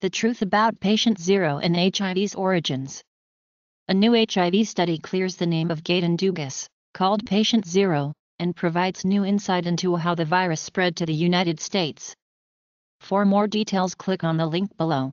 The truth about patient zero and HIV's origins. A new HIV study clears the name of Gaëtan Dugas, called Patient Zero, and provides new insight into how the virus spread to the United States. For more details, click on the link below.